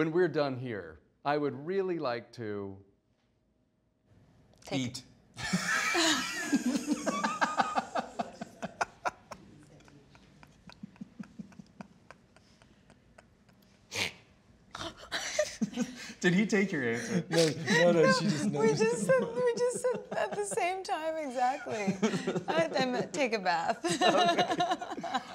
when we're done here, I would really like to eat. Did he take your answer? No, she just knows. We just said at the same time, exactly. I meant take a bath. Okay.